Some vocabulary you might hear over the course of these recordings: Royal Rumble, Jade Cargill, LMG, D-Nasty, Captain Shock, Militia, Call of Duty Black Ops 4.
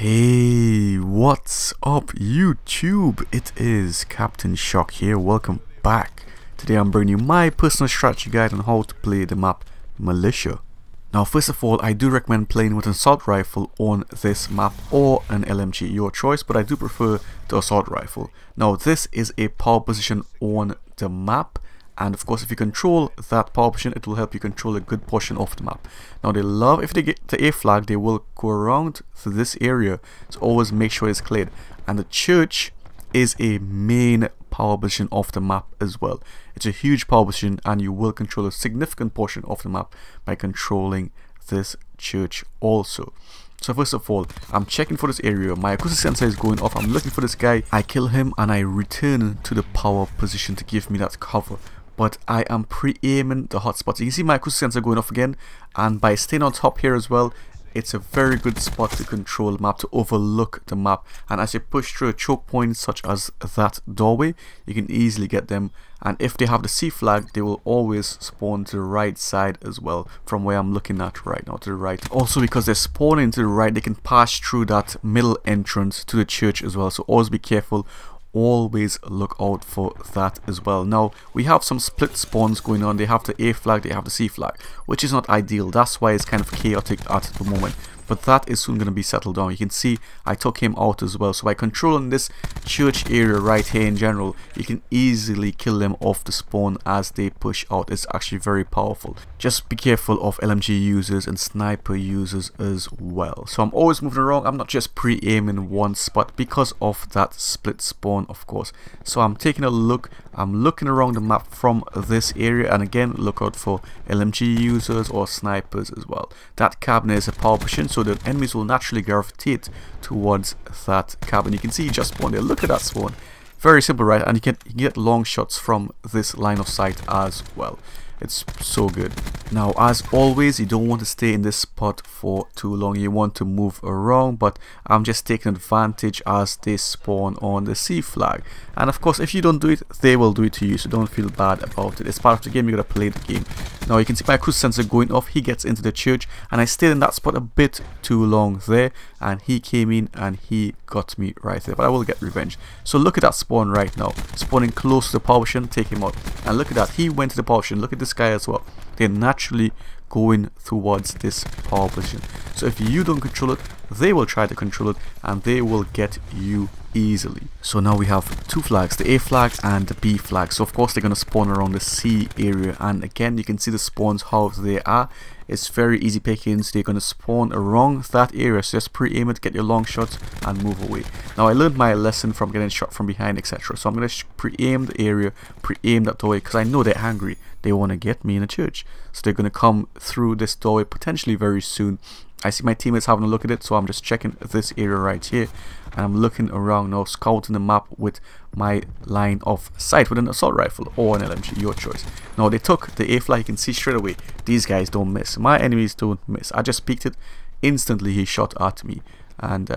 Hey, what's up YouTube? It is Captain Shock here. Welcome back. Today I'm bringing you my personal strategy guide on how to play the map Militia. Now first of all, I do recommend playing with an assault rifle on this map or an LMG, your choice, but I do prefer the assault rifle. Now this is a power position on the map, and of course if you control that power position, it will help you control a good portion of the map. Now they love, if they get the A flag, they will go around to this area, so always make sure it's cleared. And the church is a main power position of the map as well. It's a huge power position and you will control a significant portion of the map by controlling this church also. So first of all, I'm checking for this area, my acoustic sensor is going off, I'm looking for this guy, I kill him and I return to the power position to give me that cover. But I am pre-aiming the hotspots. You can see my acoustic sensor going off again, and by staying on top here as well, it's a very good spot to control the map, to overlook the map. And as you push through a choke point such as that doorway, you can easily get them, and if they have the C flag, they will always spawn to the right side as well, from where I'm looking at right now, to the right. Also because they're spawning to the right, they can pass through that middle entrance to the church as well, so always be careful. Always look out for that as well. Now we have some split spawns going on. They have the A flag, they have the C flag, which is not ideal. That's why it's kind of chaotic at the moment, but that is soon going to be settled down. You can see I took him out as well. So by controlling this church area right here in general, you can easily kill them off the spawn as they push out. It's actually very powerful. Just be careful of LMG users and sniper users as well. So I'm always moving around. I'm not just pre-aiming one spot because of that split spawn, of course. So I'm taking a look. I'm looking around the map from this area, and again, look out for LMG users or snipers as well. That cabinet is a power position, so the enemies will naturally gravitate towards that cabin. You can see he just spawned there. Look at that spawn. Very simple, right? And you can get long shots from this line of sight as well. It's so good. Now as always, you don't want to stay in this spot for too long. You want to move around, but I'm just taking advantage as they spawn on the C flag. And of course if you don't do it, they will do it to you, so don't feel bad about it. It's part of the game, you gotta play the game. Now you can see my cruise sensor going off, he gets into the church, and I stayed in that spot a bit too long there, and he came in and he got me right there, but I will get revenge. So look at that spawn right now, spawning close to the power position, take him out. And look at that, he went to the power position. Look at this guy as well, they're naturally going towards this power position. So if you don't control it, they will try to control it and they will get you easily. So now we have two flags, the A flag and the B flag, so of course they're going to spawn around the C area, and again you can see the spawns how they are. It's very easy pickings. They're going to spawn around that area, so just pre-aim it, get your long shots and move away. Now I learned my lesson from getting shot from behind, etc. So I'm going to pre-aim the area, pre-aim that doorway, because I know they're angry, they want to get me in a church, so they're going to come through this doorway potentially very soon. I see my teammates having a look at it, so I'm just checking this area right here, and I'm looking around now, scouting the map with my line of sight with an assault rifle or an LMG, your choice. Now they took the A flag, you can see straight away, these guys don't miss, my enemies don't miss. I just peeked it, instantly he shot at me, and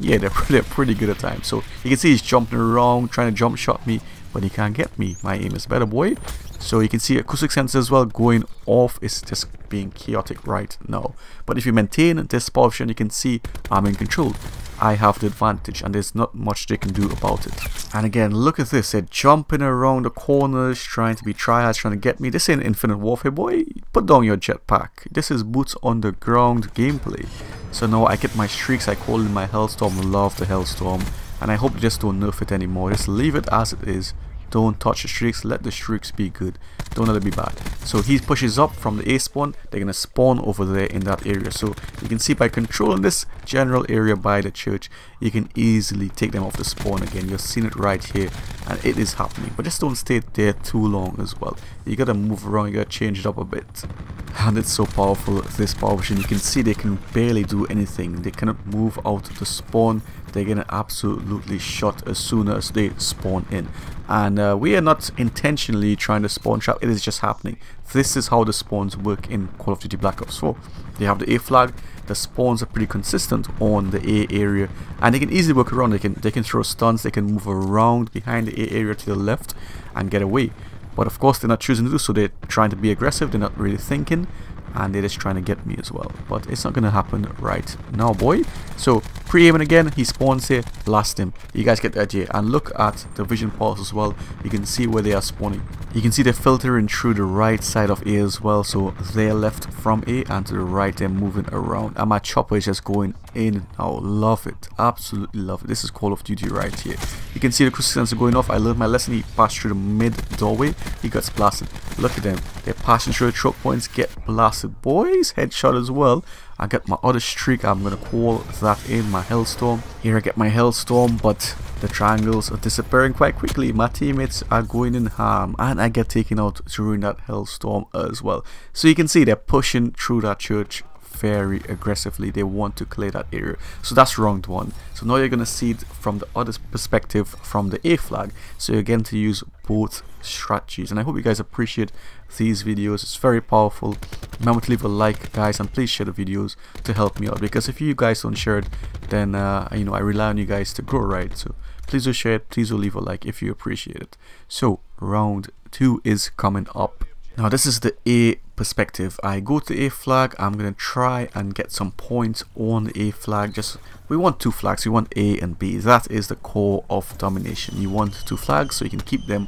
yeah, they're pretty good at times. So you can see he's jumping around, trying to jump shot me, but he can't get me, my aim is better, boy. So you can see acoustic sensor as well going off, it's just being chaotic right now. But if you maintain this position, you can see I'm in control, I have the advantage, and there's not much they can do about it. And again, look at this, they're jumping around the corners, trying to be triads, trying to get me. This ain't Infinite Warfare, boy, put down your jetpack. This is boots on the ground gameplay. So now I get my streaks, I call in my Hellstorm, love the Hellstorm, and I hope they just don't nerf it anymore, just leave it as it is. Don't touch the streaks, let the streaks be good, don't let it be bad. So he pushes up from the A spawn, they're going to spawn over there in that area. So you can see by controlling this general area by the church, you can easily take them off the spawn again. You've seen it right here, and it is happening, but just don't stay there too long as well. You got to move around, you got to change it up a bit. And it's so powerful, this power position. You can see they can barely do anything, they cannot move out of the spawn, they're going to absolutely shot as soon as they spawn in. And we are not intentionally trying to spawn trap, it is just happening. This is how the spawns work in Call of Duty Black Ops 4. They have the A flag, the spawns are pretty consistent on the A area, and they can easily work around, they can throw stunts, they can move around behind the A area to the left and get away. But of course they're not choosing to do so, they're trying to be aggressive, they're not really thinking, and they're just trying to get me as well. But it's not going to happen right now, boy. So Pre-aiming again, he spawns here, blast him. You guys get the idea. And look at the vision ports as well. You can see where they are spawning. You can see they're filtering through the right side of A as well. So they're left from A and to the right, they're moving around. And my chopper is just going in. Oh, love it. Absolutely love it. This is Call of Duty right here. You can see the cruise sensor going off. I learned my lesson. He passed through the mid doorway. He got blasted. Look at them. They're passing through the truck points. Get blasted. Boys, headshot as well. I get my other streak, I'm going to call that in, my Hellstorm. Here I get my Hellstorm, but the triangles are disappearing quite quickly. My teammates are going in harm, and I get taken out during that Hellstorm as well. So you can see they're pushing through that church very aggressively. They want to clear that area, so that's wronged one. So now you're going to see it from the other perspective, from the A flag. So you're going to use both strategies, and I hope you guys appreciate these videos. It's very powerful. Remember to leave a like, guys, and please share the videos to help me out, because if you guys don't share it, then you know, I rely on you guys to grow, right? So please do share it, please do leave a like if you appreciate it. So round two is coming up. Now this is the A perspective. I go to the A flag. I'm going to try and get some points on the A flag. We want two flags. We want A and B. That is the core of domination. You want two flags so you can keep them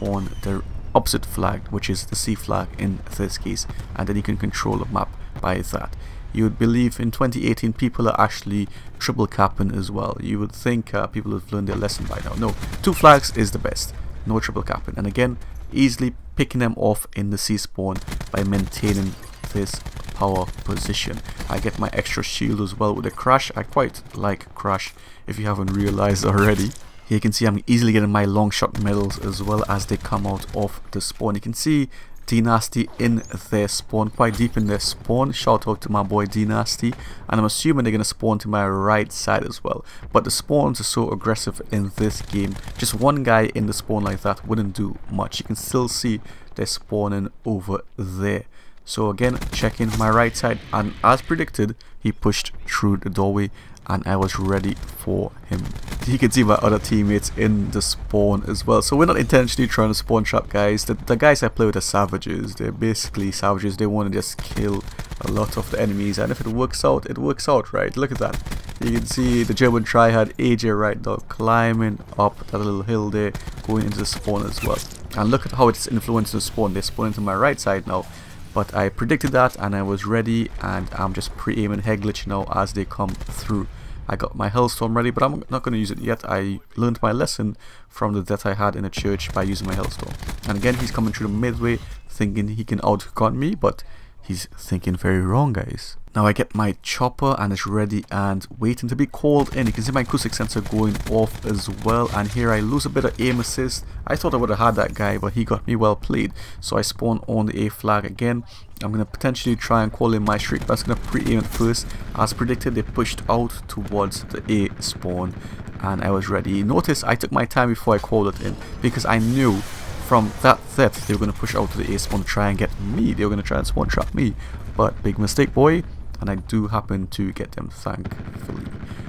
on the opposite flag, which is the C flag in this case, and then you can control the map by that. You would believe in 2018 people are actually triple capping as well. You would think people have learned their lesson by now. No, two flags is the best. No triple capping. And again, easily picking them off in the C spawn by maintaining this power position. I get my extra shield as well with a crash. I quite like crash, if you haven't realized already. Here you can see I'm easily getting my long shot medals as well as they come out of the spawn. You can see D-Nasty in their spawn, quite deep in their spawn. Shout out to my boy D-Nasty, and I'm assuming they're gonna spawn to my right side as well. But the spawns are so aggressive in this game. Just one guy in the spawn like that wouldn't do much. You can still see they're spawning over there. So again, checking my right side, and as predicted, he pushed through the doorway and I was ready for him. You can see my other teammates in the spawn as well. So we're not intentionally trying to spawn trap, guys. The guys I play with are savages. They're basically savages. They want to just kill a lot of the enemies, and if it works out, it works out, right? Look at that. You can see the German tryhard AJ right now climbing up that little hill there, going into the spawn as well. And look at how it's influencing the spawn. They're spawning to my right side now. But I predicted that and I was ready, and I'm just pre-aiming head glitch now as they come through. I got my Hellstorm ready, but I'm not going to use it yet. I learned my lesson from the death I had in a church by using my Hellstorm. And again, he's coming through the midway thinking he can outgun me, but he's thinking very wrong, guys. Now I get my chopper and it's ready and waiting to be called in. You can see my acoustic sensor going off as well, and here I lose a bit of aim assist. I thought I would have had that guy, but he got me well played. So I spawn on the A flag again. I'm going to potentially try and call in my streak, but I'm going to pre-aim it first. As predicted, they pushed out towards the A spawn and I was ready. Notice I took my time before I called it in, because I knew from that depth they were going to push out to the A spawn to try and get me. They were going to try and spawn trap me, but big mistake, boy. And I do happen to get them, thankfully.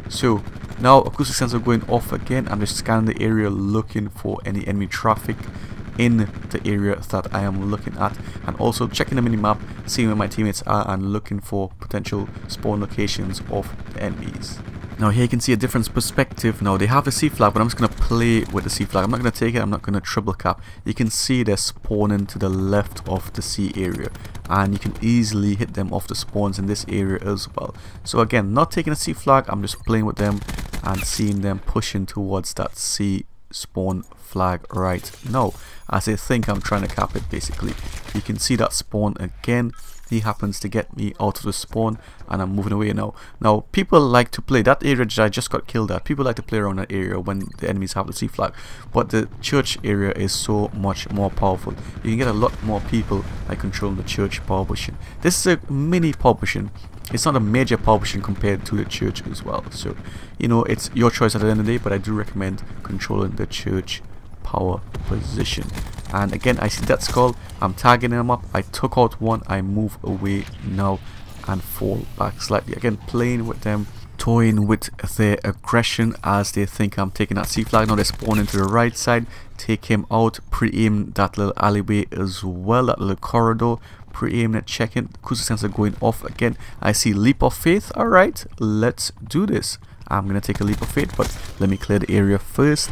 So now acoustic sensor going off again. I'm just scanning the area looking for any enemy traffic in the area that I am looking at, and also checking the minimap, seeing where my teammates are and looking for potential spawn locations of the enemies. Now here you can see a different perspective. Now they have a C flag, but I'm just going to play with the C flag. I'm not going to take it, I'm not going to triple cap. You can see they're spawning to the left of the C area, and you can easily hit them off the spawns in this area as well. So again, not taking a C flag, I'm just playing with them and seeing them pushing towards that C spawn flag right now, as they think I'm trying to cap it basically. You can see that spawn again. He happens to get me out of the spawn and I'm moving away now. Now people like to play that area that I just got killed at. People like to play around that area when the enemies have the C flag, but the church area is so much more powerful. You can get a lot more people by controlling the church power pushing. This is a mini power pushing. It's not a major power pushing compared to the church as well. So you know, it's your choice at the end of the day, but I do recommend controlling the church power position. And again, I see that skull, I'm tagging him up. I took out one, I move away now and fall back slightly. Again, playing with them, toying with their aggression as they think I'm taking that C flag. Now they spawn into the right side, take him out, pre-aim that little alleyway as well, that little corridor, pre-aim it, checking, acoustic sensor going off again. I see leap of faith. All right, let's do this. I'm gonna take a leap of faith, but let me clear the area first.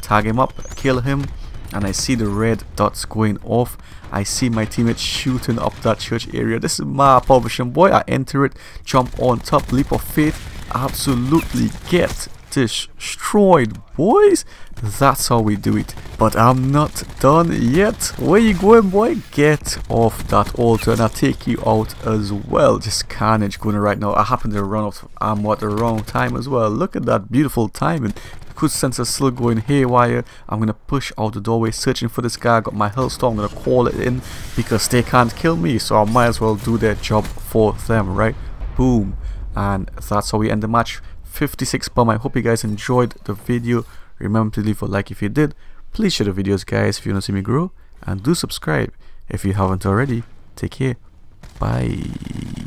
Tag him up, kill him, and I see the red dots going off. I see my teammates shooting up that church area. This is my publishing boy. I enter it, jump on top, leap of faith, absolutely get destroyed, boys. That's how we do it. But I'm not done yet. Where you going, boy? Get off that altar and I'll take you out as well. Just carnage going right now. I happen to run out of ammo at the wrong time as well. Look at that beautiful timing. Good sensor still going haywire. I'm gonna push out the doorway, searching for this guy. I got my hellstorm. I'm gonna call it in because they can't kill me, so I might as well do their job for them, right? Boom, and that's how we end the match. 56 bomb. I hope you guys enjoyed the video. Remember to leave a like if you did. Please share the videos, guys, if you want to see me grow, and do subscribe if you haven't already. Take care. Bye.